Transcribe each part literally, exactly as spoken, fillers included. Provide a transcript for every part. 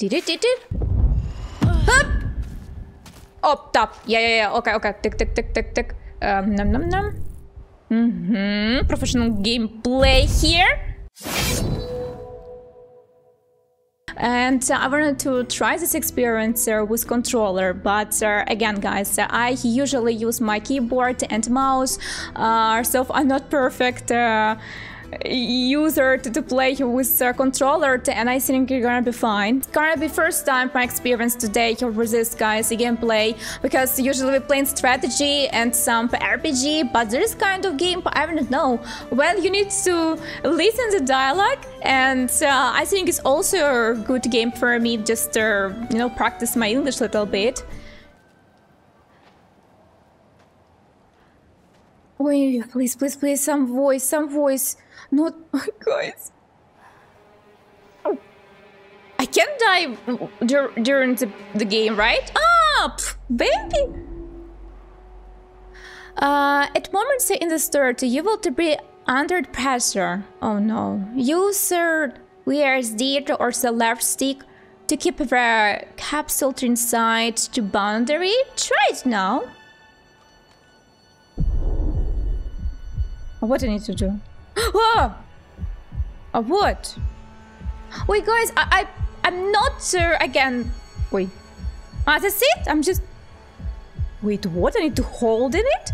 Did it? Did it? Up! Up top. Yeah, yeah, yeah. Okay, okay. Tick, tick, tick, tick, tick. Um, nom, nom, nom. Mm-hmm. Professional gameplay here. And uh, I wanted to try this experience uh, with controller, but uh, again, guys, uh, I usually use my keyboard and mouse, uh, so I'm not perfect uh, user to, to play with uh, controller, and I think you're gonna be fine. It's gonna be first time my experience today with this, guys, the gameplay, because usually we play in strategy and some R P G, but this kind of game, I don't know, when you need to listen the dialogue, and uh, I think it's also a good game for me, just to, you know, practice my English a little bit. Wait, please, please, please, some voice, some voice. Not, guys. I can't die dur during the, the game, right? Ah, pff, baby. Uh, at moments in the start, you will be under pressure. Oh no. Use uh, W S D or the left stick to keep the capsule inside the boundary. Try it now. What do I need to do? Oh! Oh, what? Wait, guys, I, I, I'm not sure again. Wait. Ah, that's it? I'm just... Wait, what? I need to hold in it?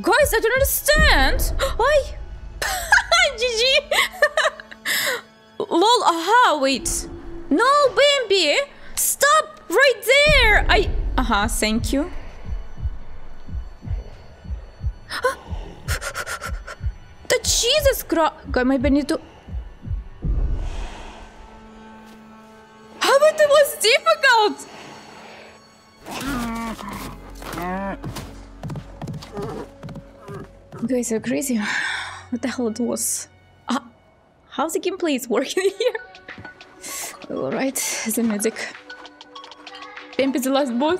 Guys, I don't understand. I... G G. Lol, aha, wait. No, baby. Stop right there. I... Aha, thank you. The Jesus Christ! God, maybe I need to... How about it was difficult? You guys are crazy. What the hell it was? Uh, how's the gameplay is working here? Alright, the music. Pimp is the last boss.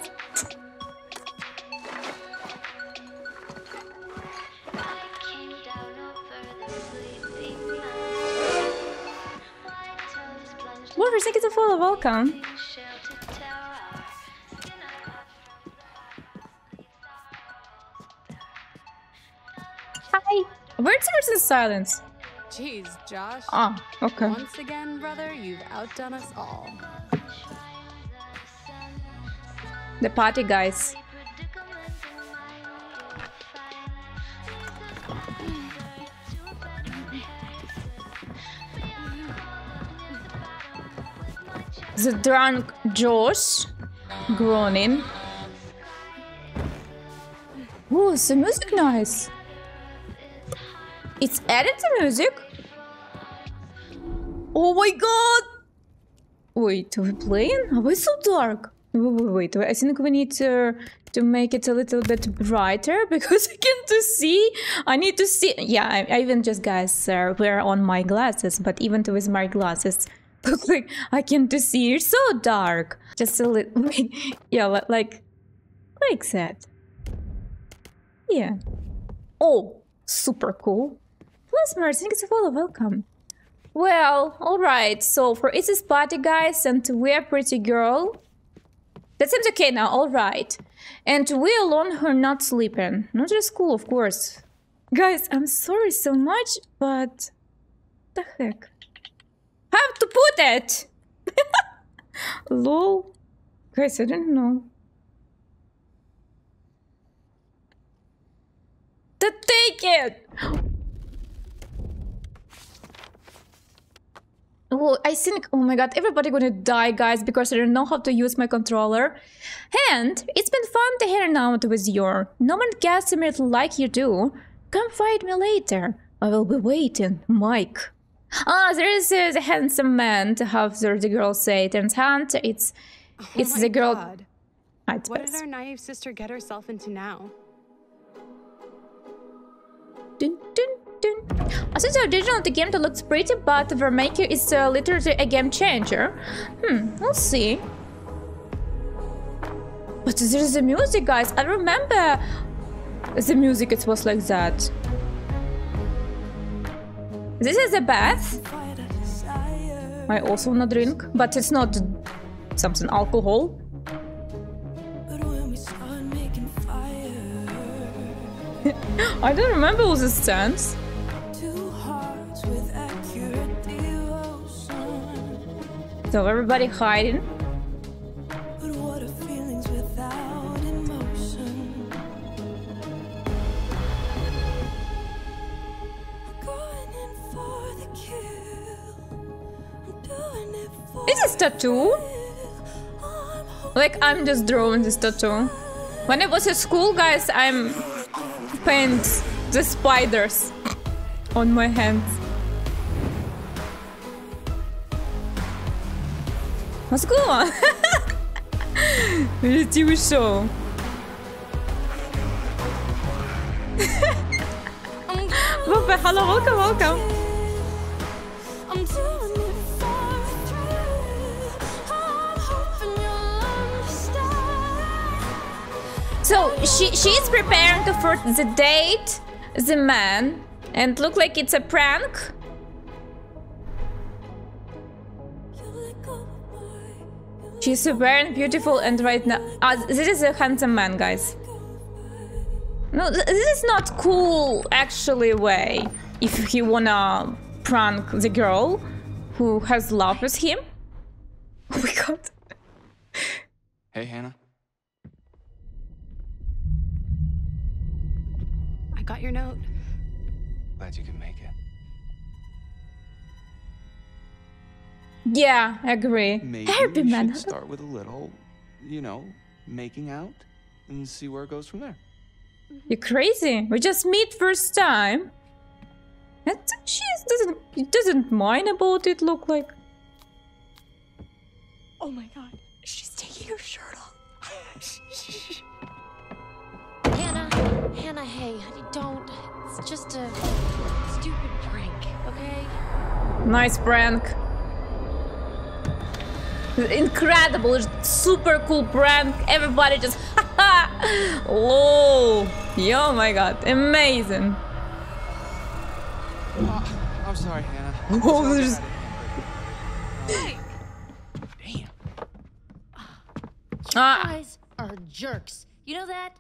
Thank you to follow, welcome. Hi. Where's the person silence? Jeez, Josh. Ah, okay. Once again, brother, you've outdone us all. The party guys. The drunk Josh groaning. Oh, the music nice. It's added to music. Oh my god! Wait, are we playing? Are we so dark? Wait, wait, wait. I think we need to to make it a little bit brighter because I can't see. I need to see. Yeah, I, I even just guys uh, wear on my glasses, but even with my glasses. Look, like, I can't see, it's so dark. Just a little, yeah, like, like that. Yeah. Oh, super cool. Plasmer, thank you so much, welcome. Well, alright, so for it's a party, guys, and we're pretty girl. That seems okay now, alright. And we alone are not sleeping. Not just cool, of course. Guys, I'm sorry so much, but... What the heck? Have to put it. Lol. Guys, I don't know. To take it. Well, I think, oh my god, everybody gonna die, guys, because I don't know how to use my controller. And it's been fun to hang out with you. No one gets me like you do. Come find me later. I will be waiting, Mike. Ah, oh, there is uh, the handsome man, to have the, the girl say it, and Hunt, it's, it's oh the girl... God. What did our naive sister get herself into now? Dun, dun, dun. Since the original of the game looks pretty, but the maker is uh, literally a game changer. Hmm, we'll see. But there's the music, guys, I remember the music, it was like that. This is a bath. I also wanna drink, but it's not something alcohol. I don't remember all this dance. So everybody hiding. Is this tattoo? Like, I'm just drawing this tattoo. When I was at school, guys, I'm paint the spiders on my hands. What's going on? The T V show. Hello, welcome, welcome. So she she's preparing for the date, the man, and look like it's a prank. She's super and beautiful, and right now, uh, this is a handsome man, guys. No, this is not cool actually way. If you wanna prank the girl who has love with him. Oh my god. Hey, Hannah. I got your note. Glad you could make it. Yeah, I agree. Maybe Therapy we man. should start with a little, you know, making out and see where it goes from there. You're crazy. We just meet first time. And she doesn't doesn't mind about it. Look like. Oh my god, she's taking her shirt off. Hannah, hey, honey, don't. It's just a stupid prank, okay? Nice prank. Incredible, super cool prank. Everybody just ha ha. Oh, oh my god, amazing. Uh, I'm sorry, Hannah. I'm oh, there's. Hey. Damn. You guys ah. are jerks. You know that?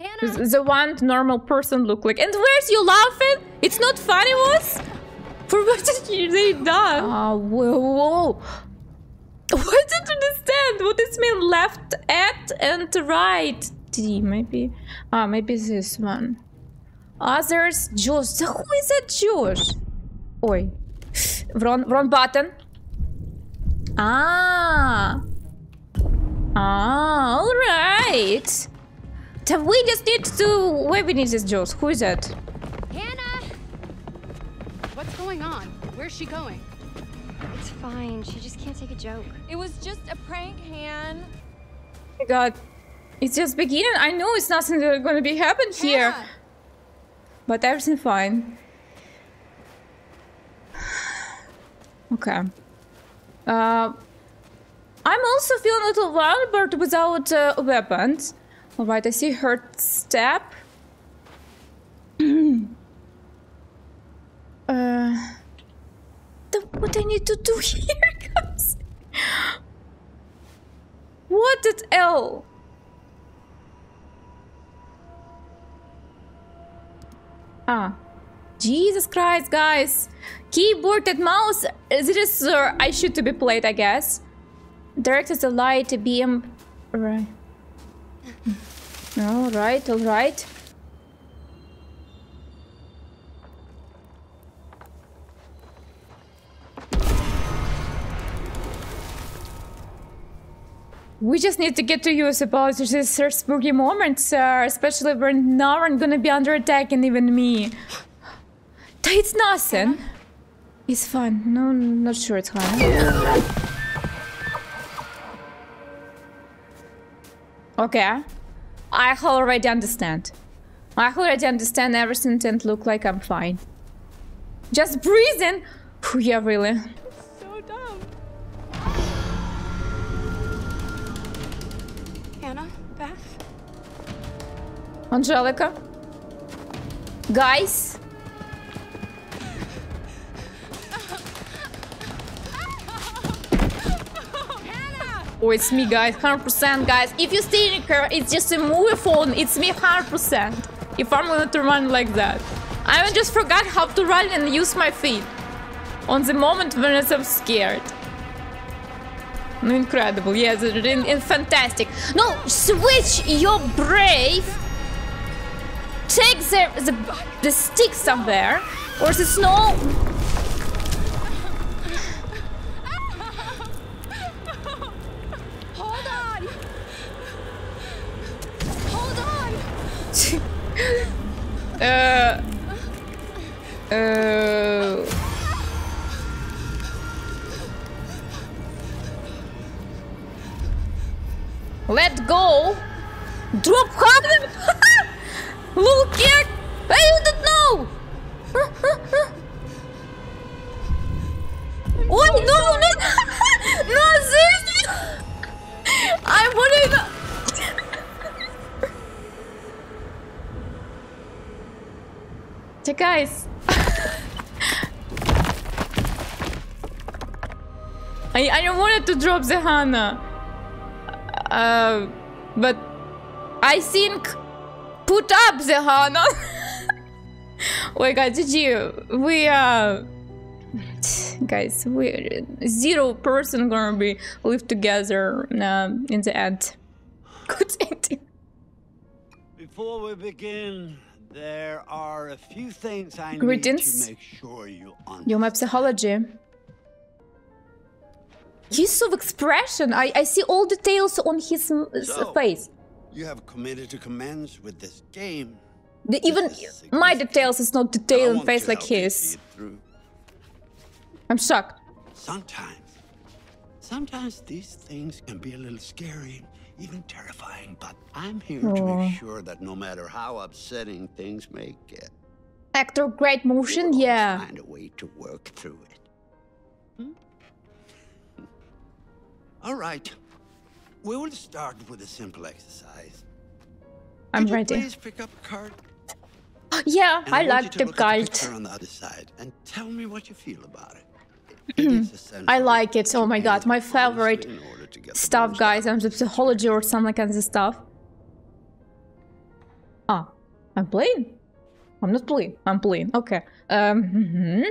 Hannah. The one normal person look like. And where's you laughing? It's not funny, was? For what did they done? Oh, whoa, whoa. I don't understand what this mean. Left at and right. D, maybe. Ah, maybe this one. Others, Jews. Who is that Jews? Oi. Wrong, wrong button. Ah. Ah, all right. So we just need to... Where we need this Jules? Who is that? Hannah! What's going on? Where's she going? It's fine. She just can't take a joke. It was just a prank, Han. Oh my god. It's just beginning. I know it's nothing that's gonna be happen here. Hannah. But everything's fine. Okay. Uh, I'm also feeling a little wild, but without uh, weapons. All right, I see her step. uh, what I need to do here, guys? What at L? Ah, Jesus Christ, guys! Keyboard and mouse. This is uh, I should to be played, I guess. Directs the light beam. Right. All right, all right. We just need to get to use about these spooky moments, uh, especially when now I'm gonna be under attack and even me. It's nothing. It's fun. No, not sure it's fun. Okay, I already understand. I already understand everything and look like I'm fine. Just breathing. Yeah, really. It's so dumb. Hannah, Beth, Angelica, guys. Oh, it's me, guys. one hundred percent, guys. If you see Ricker, it's just a movie phone. It's me, one hundred percent. If I'm going to run like that. I just forgot how to run and use my feet. On the moment when I'm scared. No, incredible. Yes, it's fantastic. No, switch your brave. Take the, the, the stick somewhere. Or the snow. Uh, uh. Let go. Drop hard. Look here. I don't know. Oh no, no, no, no, seriously. I wouldn't. Guys, I I don't wanted to drop the Hannah, uh, but I think put up the Hannah. Wait, guys, G G, we uh, guys, we zero person gonna be live together uh, in the end. Good ending. Before we begin. There are a few things I Greetings. need to make sure you understand. You're my psychology. His of expression. I, I see all details on his so, face. You have committed to commence with this game. The, this even my details is not detail and face like his. I'm shocked. Sometimes, sometimes these things can be a little scary. Even terrifying, but I'm here oh. to make sure that no matter how upsetting things may get, actor great motion, yeah. Find a way to work through it. Hmm? All right, we will start with a simple exercise. I'm Could ready. You please pick up a card. yeah, and I, I like the card. On the other side, and tell me what you feel about it. I like it. Oh my god, my favorite stuff, guys. I'm the psychology or some like kind of stuff. Ah, I'm playing. I'm not playing. I'm playing. Okay. Um. Mm-hmm.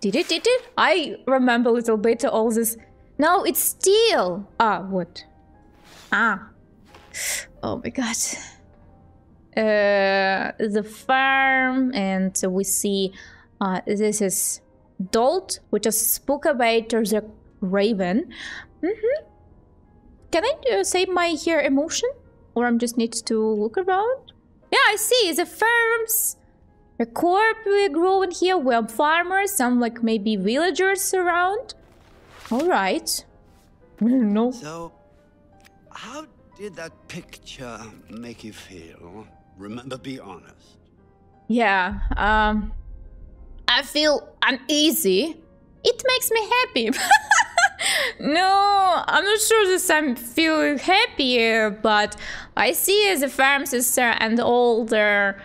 Did it? Did it? I remember a little bit all this. No, it's steel. Ah, what? Ah. Oh my god. Uh, the farm, and we see. Uh, this is. Dolt, which is spoke about the raven. Mm-hmm. Can I uh, save my here emotion? Or I'm just need to look around? Yeah, I see. The farms. A corp we grow in here. We're farmers. Some like maybe villagers around. Alright. No. So, how did that picture make you feel? Remember, be honest. Yeah. Um... I feel uneasy. It makes me happy. No, I'm not sure that I'm feeling happier, but I see the farm sister and all there.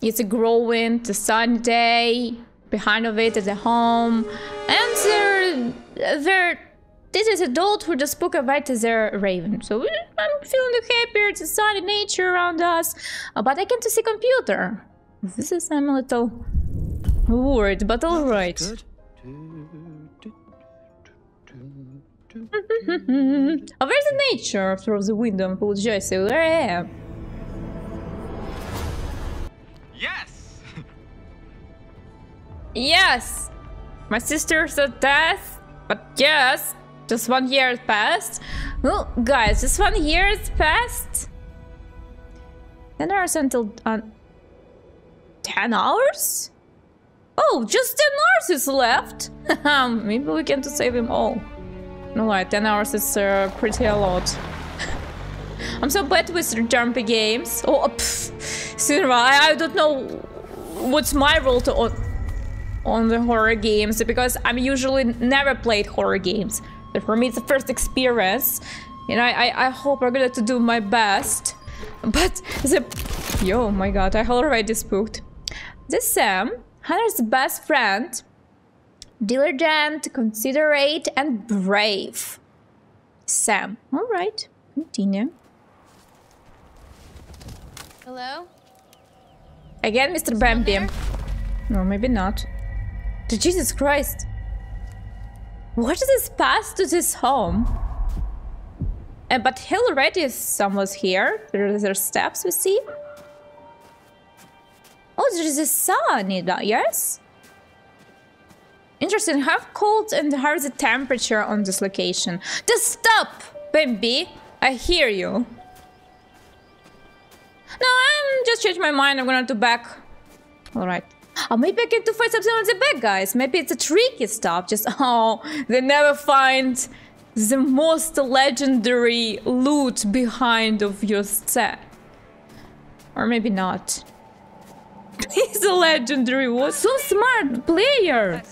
It's growing, the sunny day, behind of it is a home. And there, there, this is a dolt who just spoke about the raven. So I'm feeling happier, it's a sunny nature around us. But I can't see computer. This is I'm a little... Word, but all right. Oh, where's the nature through the window? I apologize. Where I am. Yes. Yes. My sister said death, but yes, just one year passed. Well, guys, just one year passed. Ten hours until uh, ten hours. Oh, just ten hours is left. Maybe we can to save him all. No, right, ten hours is uh, pretty a lot. I'm so bad with jumpy games. Oh, pfft. I, I don't know what's my role to on, on the horror games because I'm usually never played horror games. But for me, it's the first experience. And I, I, I hope I'm gonna to do my best. But the... Yo, my god, I already spooked. This Sam... Hannah's best friend, diligent, considerate, and brave. Sam. All right. Continue. Hello? Again, Mister Bam Bam. No, maybe not. Jesus Christ. What is this path to this home? Uh, but hill already is someone's here. There are, there are steps we see. Oh, there is a sun, yes? Interesting, how cold and how is the temperature on this location? Just stop, Bambi! I hear you. No, I'm just changed my mind, I'm gonna do back. Alright. Oh, maybe I can to find something on the back, guys. Maybe it's a tricky stuff. Just, oh, they never find the most legendary loot behind of your set. Or maybe not. He's a legendary one. So smart player.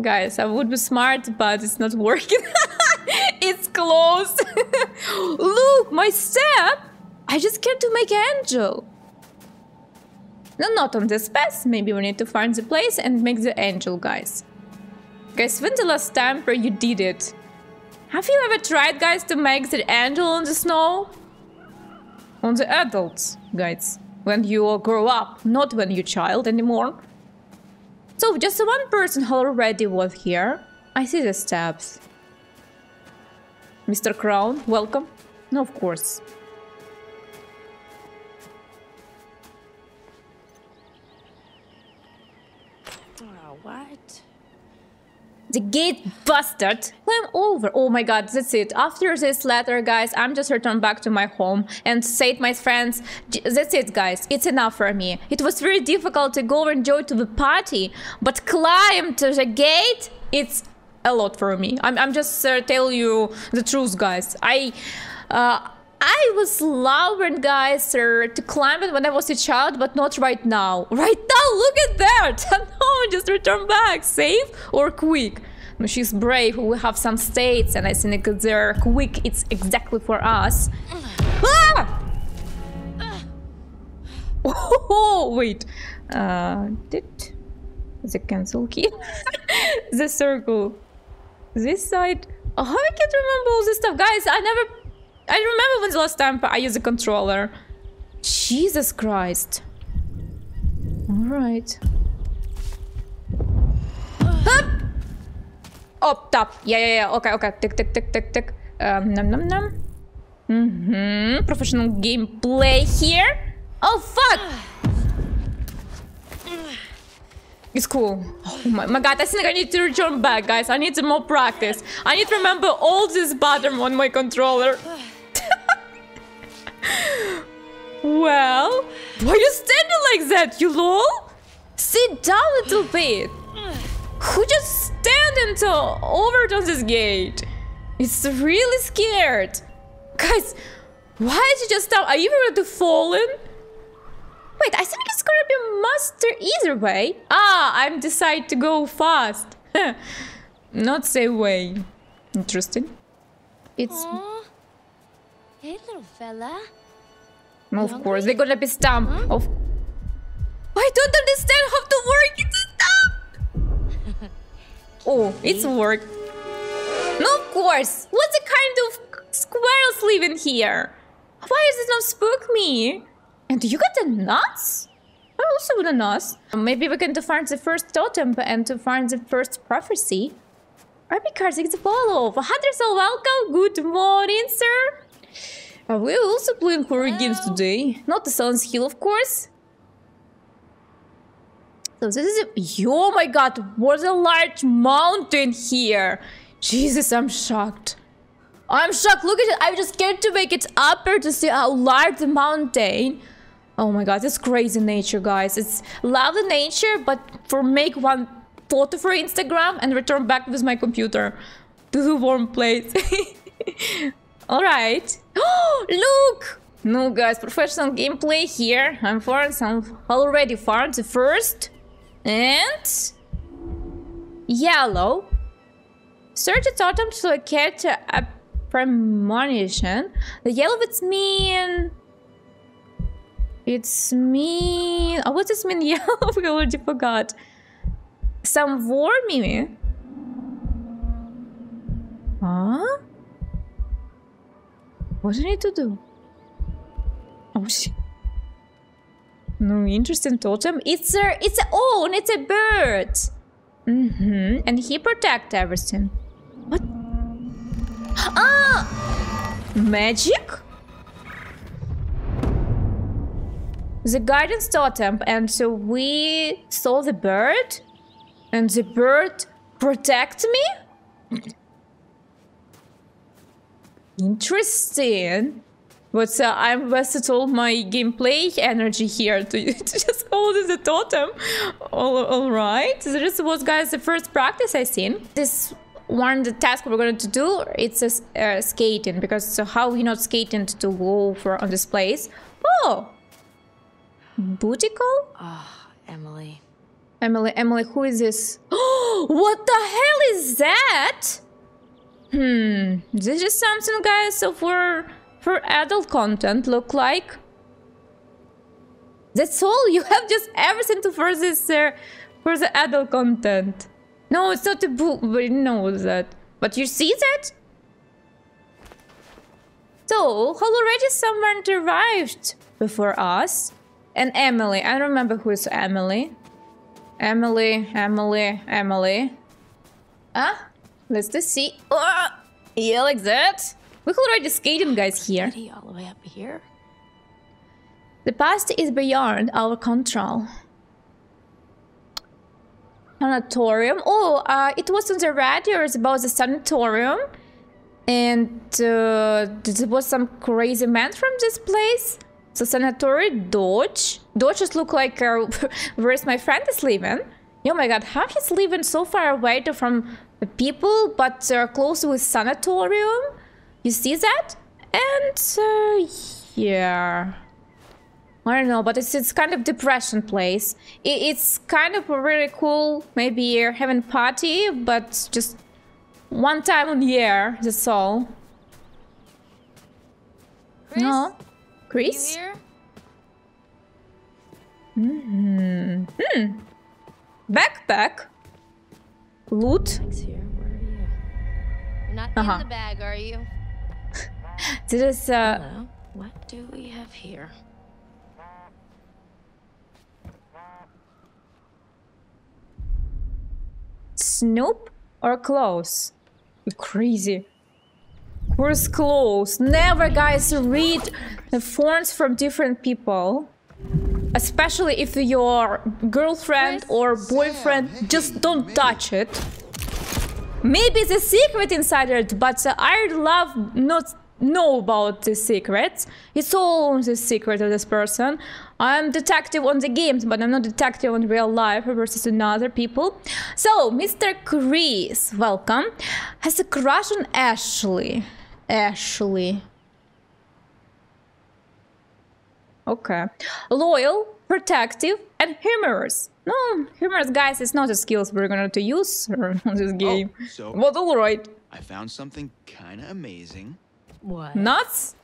Guys, I would be smart, but it's not working. It's close. Look, my step. I just came to make an angel. No, not on this path. Maybe we need to find the place and make the angel, guys. Guys, when's the last time where you did it? Have you ever tried, guys, to make the angel on the snow? On the adults, guys. When you all grow up, not when you're child anymore. So, just one person already was here. I see the steps. Mister Crown, welcome. No, of course. What? The gate busted. Climb over. Oh my god, that's it. After this letter, guys, I'm just returned back to my home and said my friends, that's it, guys. It's enough for me. It was very difficult to go and join to the party, but climb to the gate, it's a lot for me. I'm, I'm just uh, tell you the truth, guys. I... Uh, I was loving, guys, uh, to climb it when I was a child, but not right now. Right now, look at that! No, just return back, safe or quick. She's brave, we have some states, and I think they're quick, it's exactly for us. Ah! Oh, wait. Uh, did the cancel key? The circle. This side. Oh, I can't remember all this stuff, guys, I never... I remember when the last time I used a controller. Jesus Christ. Alright. Up! Up top. Yeah, yeah, yeah. Okay, okay. Tick, tick, tick, tick, tick. Um, num, num, num. Mm-hmm. Professional gameplay here. Oh, fuck! It's cool. Oh my, my god, I think I need to return back, guys. I need some more practice. I need to remember all this bottom on my controller. Well, why are you standing like that, you lol? Sit down a little bit. Who just stand until over to this gate? It's really scared. Guys, why did you just stop? Are you ready to fall in? Wait, I think it's gonna be master either way. Ah, I'm decide to go fast. Not same way. Interesting. It's... Aww. Hey, little fella. Of You're course, they're gonna be stumped. Huh? Of... I don't understand how to work. It's stumped. Oh, it's work. No, of course. What the kind of squirrels living here? Why is it not spook me? And you got the nuts? I also got the nuts. Maybe we can to find the first totem and to find the first prophecy. Army Karzik the follow. Hunters all welcome. Good morning, sir. Are we also playing horror Hello. games today? Not the Silence Hill, of course. So this is a... Oh my god, what a large mountain here. Jesus, I'm shocked. I'm shocked. Look at it. I just came to make it upper to see how large the mountain. Oh my god, it's crazy nature, guys. It's lovely nature, but for make one photo for Instagram and return back with my computer to the warm place. Alright. Oh, look! No, guys, professional gameplay here. I'm foreign, some already found the first. And... yellow. Search a totem to locate a premonition. The yellow, it's mean... It's mean... Oh, what does mean yellow? We already forgot. Some war, Mimi? Huh? What do I need to do? Oh shit. No interest in totem? It's a, it's a own, it's a bird! Mm-hmm, and he protect everything. What? Ah! Magic? The guidance totem, and so we saw the bird? And the bird protect me? Interesting. But uh, I've invested all my gameplay energy here to, to just hold the totem. All, all right. So this was, guys, the first practice I seen. This one, the task we're going to do, it's a, uh, skating. Because so how we not skating to go for on this place? Oh, Boutical? Ah, oh, Emily. Emily, Emily, who is this? Oh, what the hell is that? Hmm. This is something, guys, so for. For adult content, look like. That's all. You have just everything to for this, uh, for the adult content. No, it's not a book. We know that. But you see that? So, how already someone arrived before us. And Emily. I don't remember who is Emily. Emily, Emily, Emily. Huh? Let's just see. Oh, yeah, like that. We could already skating, guys, here. All the way up here. The past is beyond our control. Sanatorium. Oh, uh, it was on the radio. It's about the sanatorium. And uh, there was some crazy man from this place. So sanatorium, Dodge. Dodge just look like uh, where's my friend is living. Oh my god, how he's living so far away from the people, but they're close with sanatorium. You see that? And, uh, yeah... I don't know, but it's, it's kind of depression place. It, it's kind of really cool, maybe you're having party, but just one time on year, that's all. Chris? No? Chris? Mm-hmm. Hmm. Backpack? Loot? Not uh-huh. in the bag, are you? This is uh Hello. What do we have here? Snoop or clothes? You're crazy. Where's clothes? Never, guys, read the forms from different people. Especially if your girlfriend or boyfriend, just don't touch it. Maybe the secret inside it, but uh, I love not know about the secrets. It's all the secret of this person. I'm detective on the games, but I'm not detective on real life versus another people. So, Mister Chris, welcome, has a crush on Ashley. Ashley. Okay. Loyal, protective, and humorous. No, humorous, guys, it's not a skills we're going to use on this game. Oh, so but all right. I found something kind of amazing. What? Nuts?